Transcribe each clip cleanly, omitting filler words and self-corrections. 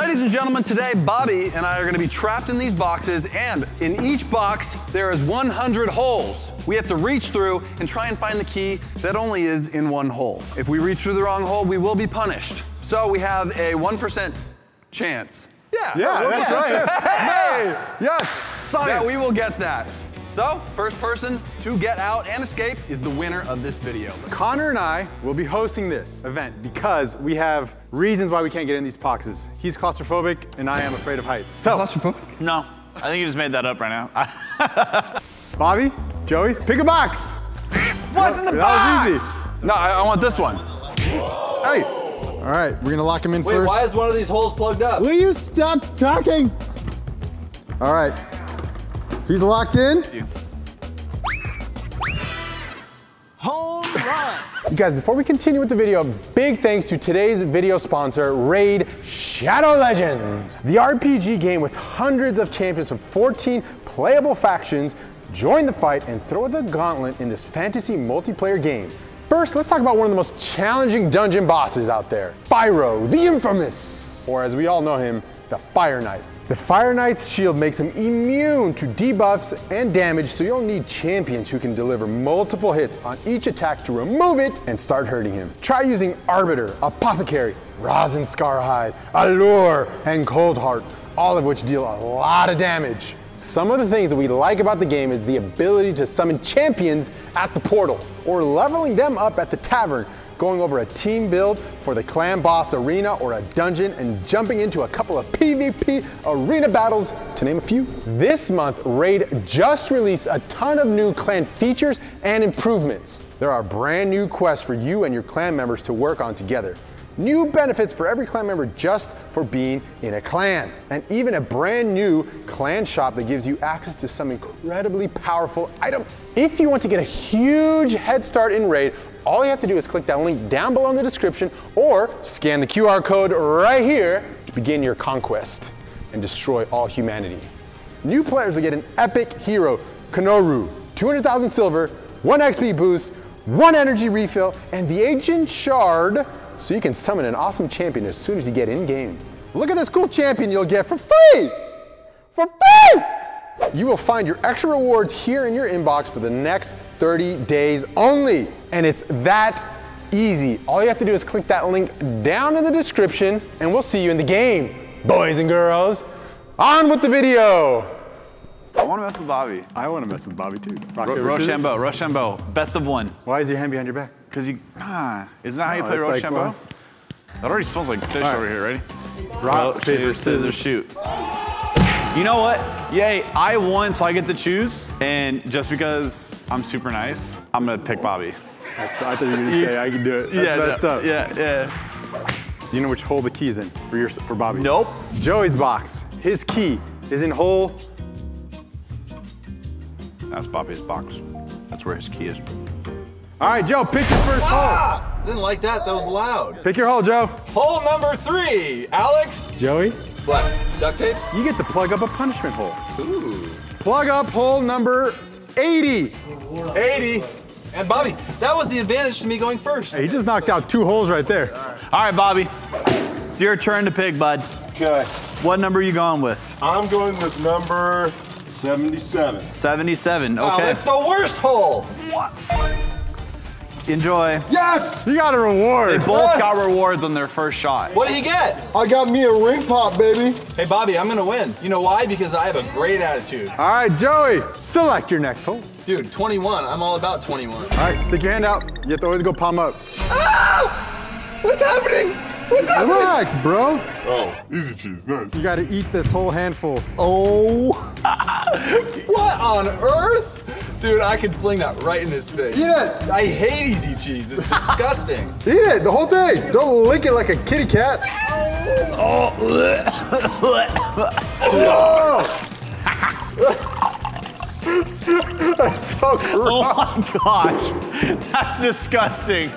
Ladies and gentlemen, today Bobby and I are gonna be trapped in these boxes, and in each box there is 100 holes. We have to reach through and try and find the key that only is in one hole. If we reach through the wrong hole, we will be punished. So we have a 1% chance. Yeah, that's right. Yes. Yes, science. That we will get that. So, first person to get out and escape is the winner of this video. Connor and I will be hosting this event because we have reasons why we can't get in these boxes. He's claustrophobic and I am afraid of heights. So, claustrophobic? No, I think you just made that up right now. Bobby, Joey, pick a box. What's in the box? That was easy. No, I want this one. Hey. All right, we're gonna lock him in first. Wait, why is one of these holes plugged up? Will you stop talking? All right. He's locked in. Home run. You guys, before we continue with the video, big thanks to today's video sponsor, Raid Shadow Legends. The RPG game with hundreds of champions from 14 playable factions. Join the fight and throw the gauntlet in this fantasy multiplayer game. First, let's talk about one of the most challenging dungeon bosses out there, Pyro, the infamous, or as we all know him, the Fire Knight. The Fire Knight's shield makes him immune to debuffs and damage, so you'll need champions who can deliver multiple hits on each attack to remove it and start hurting him. Try using Arbiter, Apothecary, Rosin Scarhide, Allure, and Coldheart, all of which deal a lot of damage. Some of the things that we like about the game is the ability to summon champions at the portal, or leveling them up at the tavern, going over a team build for the clan boss arena or a dungeon, and jumping into a couple of PvP arena battles, to name a few. This month, Raid just released a ton of new clan features and improvements. There are brand new quests for you and your clan members to work on together. New benefits for every clan member just for being in a clan. And even a brand new clan shop that gives you access to some incredibly powerful items. If you want to get a huge head start in Raid, all you have to do is click that link down below in the description or scan the QR code right here to begin your conquest and destroy all humanity. New players will get an epic hero, Kanoru, 200,000 silver, 1 XP boost, 1 energy refill, and the ancient shard, so you can summon an awesome champion as soon as you get in game. Look at this cool champion you'll get for free! For free! You will find your extra rewards here in your inbox for the next 30 days only. And it's that easy. All you have to do is click that link down in the description and we'll see you in the game, boys and girls. On with the video. I want to mess with Bobby. I want to mess with Bobby too. Rochambeau, best of one. Why is your hand behind your back? Because you, isn't that how you play Rochambeau? Like, well, that already smells like fish over here, ready? Rock, paper, scissors, shoot. You know what? Yay, I won, so I get to choose. And just because I'm super nice, I'm gonna pick Bobby. That's, I thought you were gonna say I can do it. That's messed up. Yeah. You know which hole the key's in for Bobby? Nope. Joey's box. His key is in hole. That's Bobby's box. That's where his key is. All right, Joe, pick your first hole. I didn't like that. That was loud. Pick your hole, Joe. Hole number 3, Alex. Joey. What? Duct tape? You get to plug up a punishment hole. Ooh. Plug up hole number 80. 80. And Bobby, that was the advantage to me going first. Hey, he just knocked out 2 holes right there. All right, Bobby. It's your turn to pick, bud. Okay. What number are you going with? I'm going with number 77. 77, okay. Wow, that's the worst hole. What? Enjoy. Yes! You got a reward. They both got rewards on their first shot. What did he get? I got me a ring pop, baby. Hey, Bobby, I'm gonna win. You know why? Because I have a great attitude. All right, Joey, select your next hole. Dude, 21. I'm all about 21. All right, stick your hand out. You have to always go palm up. Ah! What's happening? What's happening? Relax, bro. Oh, easy cheese, nice. You gotta eat this whole handful. Oh. What on earth? Dude, I could fling that right in his face. Eat it! I hate easy cheese, it's disgusting. Eat it, the whole thing. Don't lick it like a kitty cat. Oh. Oh. That's so gross. Oh my gosh, that's disgusting.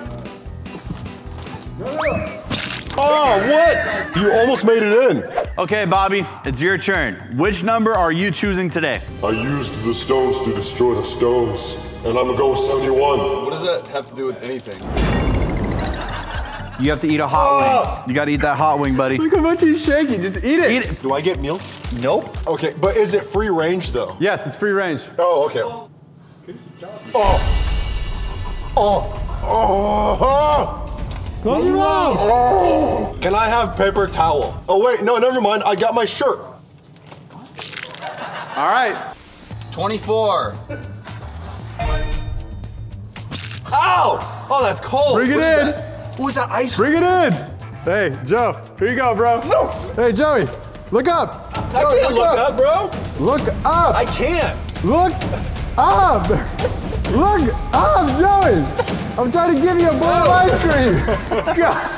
Oh, what? You almost made it in. Okay, Bobby, it's your turn. Which number are you choosing today? I used the stones to destroy the stones, and I'm gonna go with 71. What does that have to do with anything? You have to eat a hot wing. You gotta eat that hot wing, buddy. Look how much he's shaking. Just eat it. Eat it. Do I get milk? Nope. Okay, but is it free range though? Yes, it's free range. Oh, okay. Good job. Oh. Oh. Oh. Close your mouth. Oh. Can I have paper towel? Oh wait, no, never mind. I got my shirt. All right. 24. Ow! Oh, that's cold. Bring it in. What was that ice cream? Bring it in! Hey, Joe, here you go, bro. No! Hey, Joey, look up! Joey, I can't look up, bro! Look up! I can't! Look up! Look up, Joey! I'm trying to give you a bowl of ice cream! God.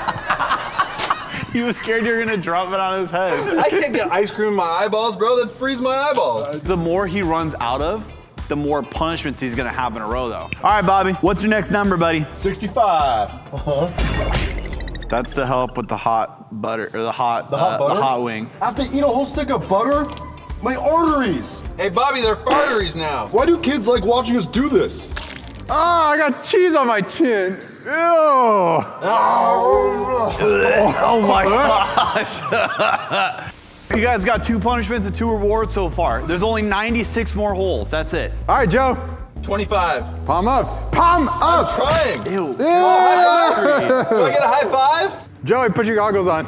He was scared you were gonna drop it on his head. I can't get ice cream in my eyeballs, bro. That'd freeze my eyeballs. The more he runs out of, the more punishments he's gonna have in a row, though. All right, Bobby, what's your next number, buddy? 65. Uh-huh. That's to help with the hot butter, or the hot wing. I have to eat a whole stick of butter? My arteries. Hey, Bobby, they're farteries now. Why do kids like watching us do this? Ah, oh, I got cheese on my chin. Ew. Oh my gosh. You guys got 2 punishments and 2 rewards so far. There's only 96 more holes. That's it. All right, Joe. 25. Palm up. Palm up. I'm trying. Ew. Ew. Oh, do I get a high five? Joey, put your goggles on.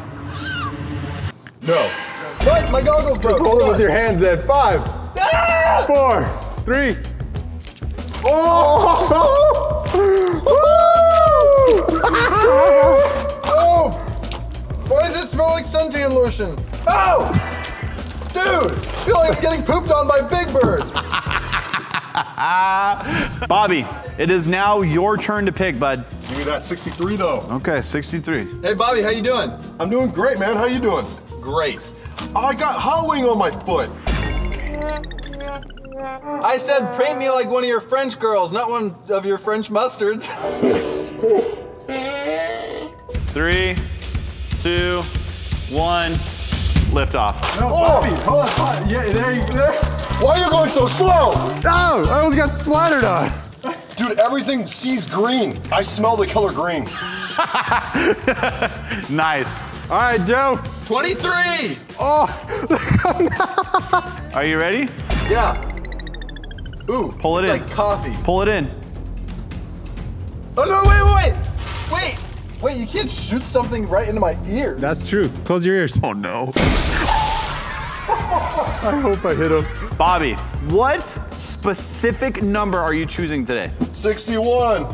No. What? My goggles broke. Just hold it with your hands then. 5, 4, 3. Oh! Oh! Why does it smell like suntan lotion? Oh! Dude, I feel like I'm getting pooped on by Big Bird. Bobby, it is now your turn to pick, bud. Give me that 63 though. Okay, 63. Hey Bobby, how you doing? I'm doing great, man. How you doing? Great. Oh, I got hot wing on my foot. I said paint me like one of your French girls, not one of your French mustards. 3, 2, 1. Lift off. No, Bobby, hold on. Yeah, there you go. Why are you going so slow? No, I almost got splattered on. Dude, everything sees green. I smell the color green. Nice. All right, Joe. 23. Oh. Are you ready? Yeah. Ooh. Pull it in. It's like coffee. Pull it in. Oh, no, wait. Wait. Wait, you can't shoot something right into my ear. That's true. Close your ears. Oh, no. I hope I hit him. Bobby, what specific number are you choosing today? 61.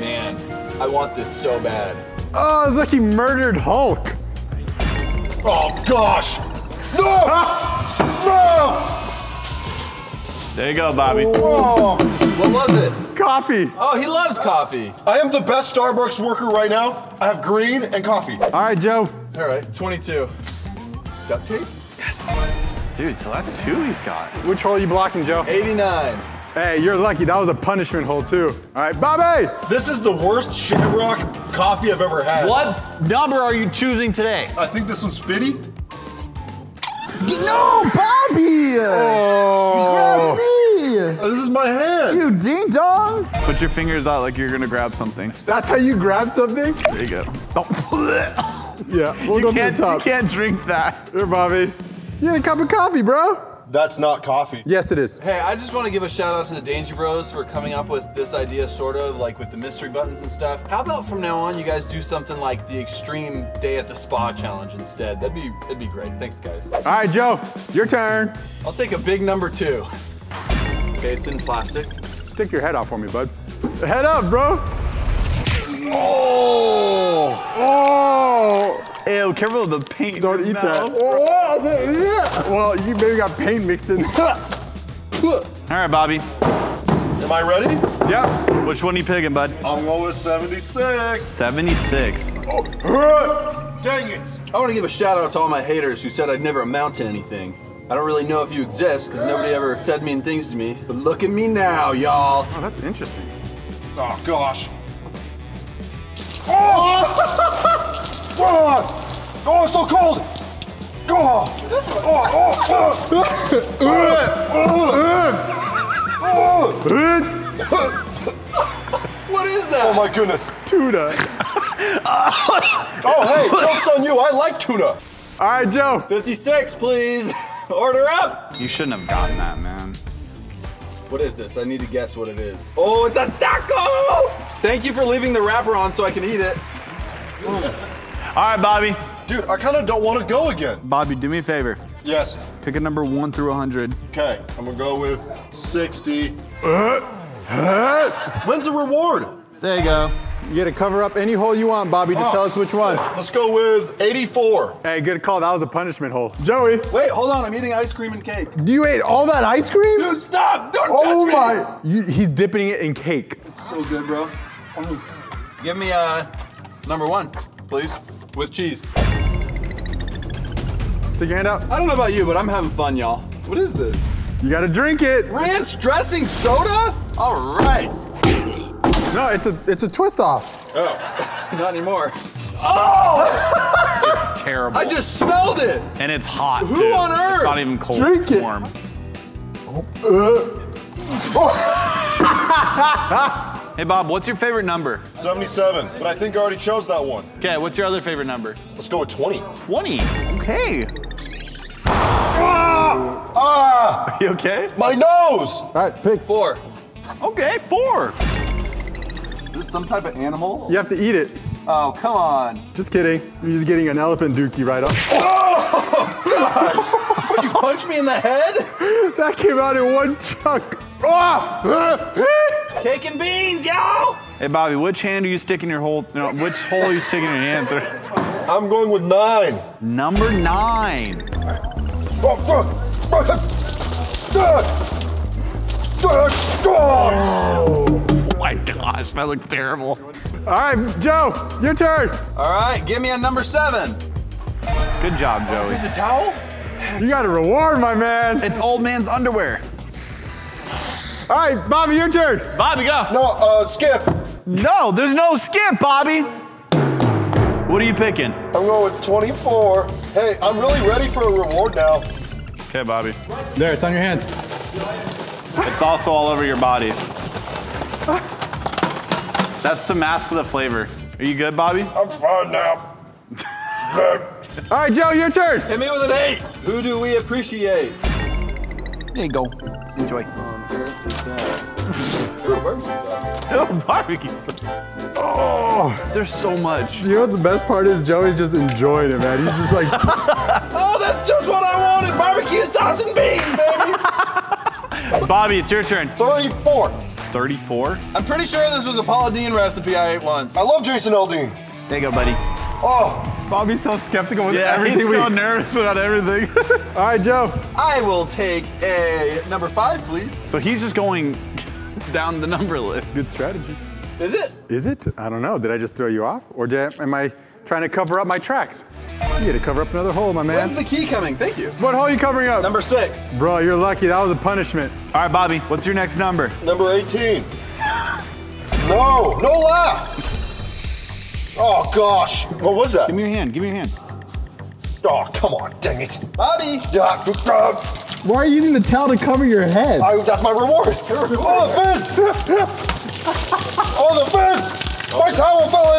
Man, I want this so bad. Oh, it's like he murdered Hulk. Oh, gosh. No! No! There you go, Bobby. Whoa. What was it? Coffee. Oh, he loves coffee. I am the best Starbucks worker right now. I have green and coffee. All right, Joe. All right, 22. Duct tape? Yes. Dude, so that's 2 he's got. Which hole are you blocking, Joe? 89. Hey, you're lucky. That was a punishment hole, too. All right, Bobby. This is the worst Shamrock coffee I've ever had. What number are you choosing today? I think this one's 50. No, Bobby! Oh. You grabbed me! This is my hand. You ding dong! Put your fingers out like you're gonna grab something. That's how you grab something? There you go. Yeah, we'll go to the top. You can't drink that. Here, Bobby. You had a cup of coffee, bro. That's not coffee. Yes, it is. Hey, I just want to give a shout out to the Dangie Bros for coming up with this idea, sort of, like with the mystery buttons and stuff. How about from now on, you guys do something like the extreme day at the spa challenge instead? That'd be great. Thanks, guys. All right, Joe, your turn. I'll take a big number 2. Okay, it's in plastic. Stick your head out for me, bud. Head up, bro. Oh. Oh. Ew, careful of the paint. Don't eat that. Well, you maybe got paint mixed in. All right, Bobby. Am I ready? Yeah. Which one are you picking, bud? I'm going with 76. 76. Oh. Dang it. I want to give a shout out to all my haters who said I'd never amount to anything. I don't really know if you exist because nobody ever said mean things to me. But look at me now, y'all. Oh, that's interesting. Oh, gosh. Oh! Oh, oh, it's so cold! Oh, oh, oh, oh. What is that? Oh my goodness. Tuna. Oh, hey, joke's on you. I like tuna. All right, Joe. 56, please. Order up. You shouldn't have gotten that, man. What is this? I need to guess what it is. Oh, it's a taco! Thank you for leaving the wrapper on so I can eat it. Oh. All right, Bobby. Dude, I kind of don't want to go again. Bobby, do me a favor. Yes. Pick a number 1 through 100. Okay, I'm gonna go with 60. When's the reward? There you go. You get to cover up any hole you want, Bobby. Just tell us which one. Let's go with 84. Hey, good call. That was a punishment hole. Joey. Wait, hold on. I'm eating ice cream and cake. You ate all that ice cream? Dude, stop. Don't touch me. Oh, my. He's dipping it in cake. It's so good, bro. Give me number 1, please, with cheese. Stick your hand out. I don't know about you, but I'm having fun, y'all. What is this? You gotta drink it. Ranch dressing soda? All right. No, it's a twist off. Oh, not anymore. Oh! It's terrible. I just smelled it. And it's hot, Who too. On earth? It's not even cold, it's warm. Hey, Bob, what's your favorite number? 77, but I think I already chose that one. Okay, what's your other favorite number? Let's go with 20. 20? Okay. Ah! Are you okay? My nose! All right, pick. 4. Okay, 4. Is this some type of animal? You have to eat it. Oh, come on. Just kidding. You're just getting an elephant dookie right up. Oh, gosh. What, you punched me in the head? That came out in one chunk. Cake and beans, yo! Hey, Bobby, which hand are you sticking your hole, which hole are you sticking your hand through? I'm going with 9. Number 9. Oh my gosh, that looks terrible. All right, Joe, your turn. All right, give me a number 7. Good job, Joey. Is this a towel? You got a reward, my man. It's old man's underwear. All right, Bobby, your turn. Bobby, go. No, skip. No, there's no skip, Bobby. What are you picking? I'm going with 24. Hey, I'm really ready for a reward now. Okay, Bobby. There, it's on your hands. It's also all over your body. That's to mask the flavor. Are you good, Bobby? I'm fine now. All right, Joe, your turn. Hit me with an 8. Who do we appreciate? There you go. Enjoy. Barbecue sauce. Oh, there's so much. You know what the best part is? Joey's just enjoying it, man. He's just like, oh, that's just what I wanted. Barbecue sauce and beans, baby. Bobby, it's your turn. 34. 34? I'm pretty sure this was a Paula Deen recipe I ate once. I love Jason Aldean. There you go, buddy. Oh. Bobby's so skeptical with everything. Yeah, he's so nervous about everything. All right, Joe. I will take a number 5, please. So he's just going down the number list. Good strategy. Is it? Is it? I don't know. Did I just throw you off? Or am I trying to cover up my tracks? You had to cover up another hole, my man. Where's the key coming? Thank you. What hole are you covering up? Number 6. Bro, you're lucky. That was a punishment. All right, Bobby, what's your next number? Number 18. No, no laugh. Oh, gosh. What was that? Give me your hand. Give me your hand. Oh, come on. Dang it. Bobby. Why are you using the towel to cover your head? That's my reward. Oh, the fizz. Oh, the fizz. My towel fell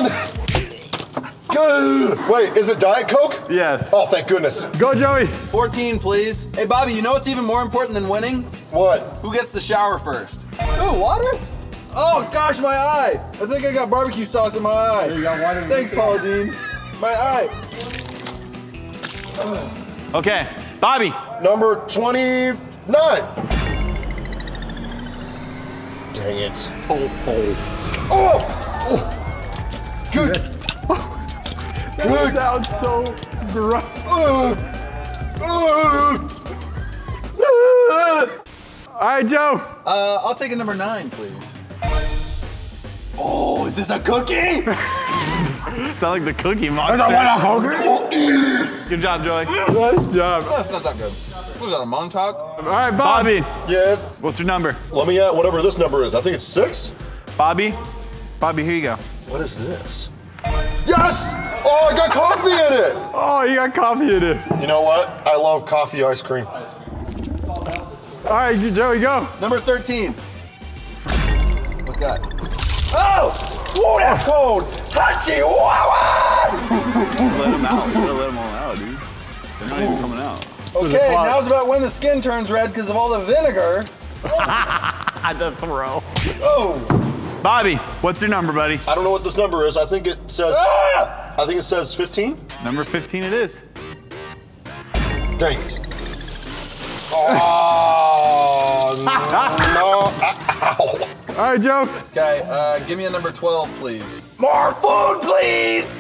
in. Wait, is it Diet Coke? Yes. Oh, thank goodness. Go, Joey. 14, please. Hey, Bobby, you know what's even more important than winning? What? Who gets the shower first? Oh, water? Oh, gosh, my eye. I think I got barbecue sauce in my eye. You got water. Thanks, Paula Deen. My eye. Okay, Bobby. Number 29. Dang it. Oh, oh. Oh! Good. That sounds so gross. All right, Joe. I'll take a number 9, please. Oh, is this a cookie? Sounds like the Cookie Monster. Is that one a hungry? Good job, Joey. Nice job. That's not that good. What is that, a Montauk? All right, Bobby. Yes? What's your number? Let me at whatever this number is. I think it's 6. Bobby. Bobby, here you go. What is this? Yes! Oh, I got coffee in it! Oh, you got coffee in it. You know what? I love coffee ice cream. All right, Joey, go. Number 13. What's that? Oh! Whoa, that's cold! Punchy! Wow! Let him out. You gotta let them all out, dude. They're not even coming out. Okay, now's about when the skin turns red because of all the vinegar. The throw. Oh! Bobby, what's your number, buddy? I don't know what this number is. I think it says... Ah! I think it says 15. Number 15 it is. Dang it. Oh, no. Ow. All right, Joe. Okay, give me a number 12, please. More food, please!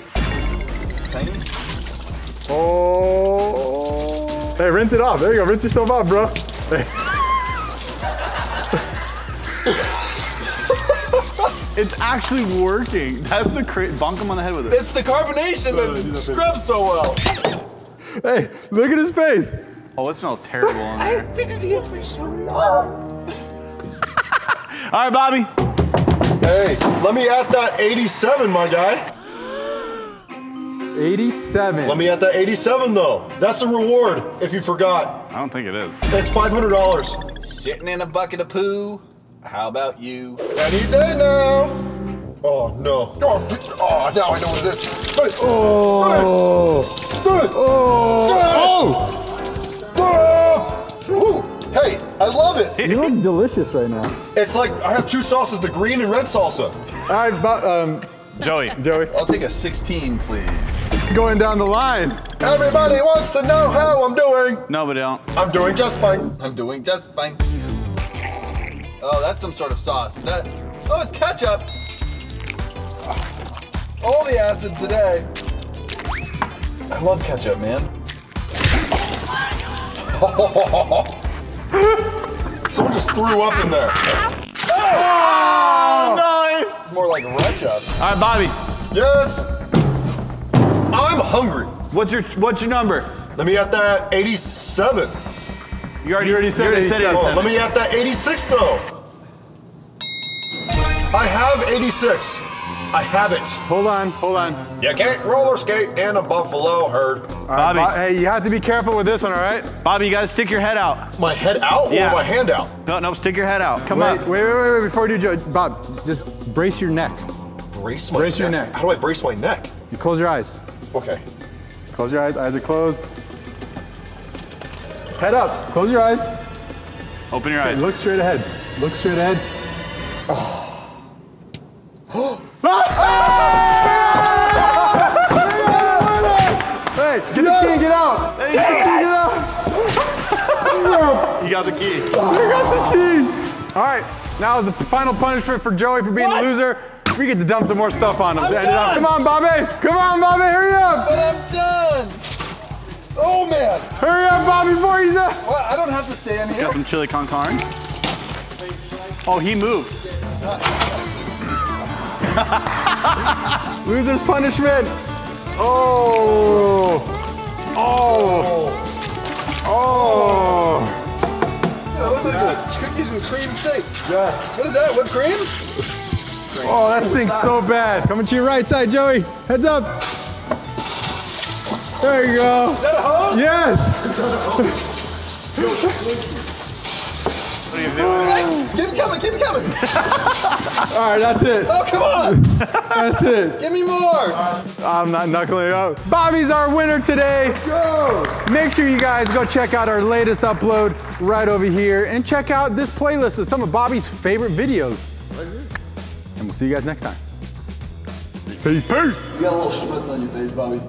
Tiny? Oh. Hey, rinse it off. There you go. Rinse yourself off, bro. It's actually working. That's the crit. Bonk him on the head with it. It's the carbonation that scrubs so well. Hey, look at his face. Oh, it smells terrible on there. I've been in here for so long. All right, Bobby. Hey, let me at that 87, my guy. 87. Let me at that 87, though. That's a reward, if you forgot. I don't think it is. It's $500. Sitting in a bucket of poo. How about you? Any day now. Oh, no. Oh, now I know what it is. Oh. Oh. Hey, I love it. You look delicious right now. It's like I have two sauces, the green and red salsa. All right, but, Joey. I'll take a 16, please. Going down the line. Everybody wants to know how I'm doing. No, but they don't. I'm doing just fine. I'm doing just fine. Oh, that's some sort of sauce. Is that? Oh, it's ketchup. All the acid today. I love ketchup, man. Someone just threw up in there. Oh, nice! It's more like retch up. All right, Bobby. Yes. I'm hungry. What's your number? Let me at that 87. You already said 87. Oh, let me at that 86 though. I have 86. I have it. Hold on. You can't roller skate in a buffalo herd. Bobby. Hey, you have to be careful with this one, all right? Bobby, you gotta stick your head out. My head out or my hand out? No, stick your head out. Come on. Wait, before you do, Bob, just brace your neck. Brace your neck? How do I brace my neck? You close your eyes. Okay. Close your eyes are closed. Head up, close your eyes. Open your eyes. Look straight ahead. Oh. Hey, get the key, get out! Hey, get out! You got the key. All right, now is the final punishment for Joey for being a loser. We get to dump some more stuff on him. Come on, Bobby, hurry up! But I'm done! Oh, man! Hurry up, Bobby, before he's up! Well, I don't have to stay in here. Got some chili con carne. Oh, he moved. Loser's punishment. Oh. What is this? Cookies and cream shake. Yeah. What is that? Whipped cream? Oh, that stinks so bad. Coming to your right side, Joey. Heads up. There you go. Is that a hose? Yes. What are you doing? Hey, keep it coming. All right, that's it. Oh, come on. That's it. Give me more. I'm not knuckling up. Bobby's our winner today. Let's go. Make sure you guys go check out our latest upload right over here and check out this playlist of some of Bobby's favorite videos. Right here. And we'll see you guys next time. Peace. You got a little schmutz on your face, Bobby.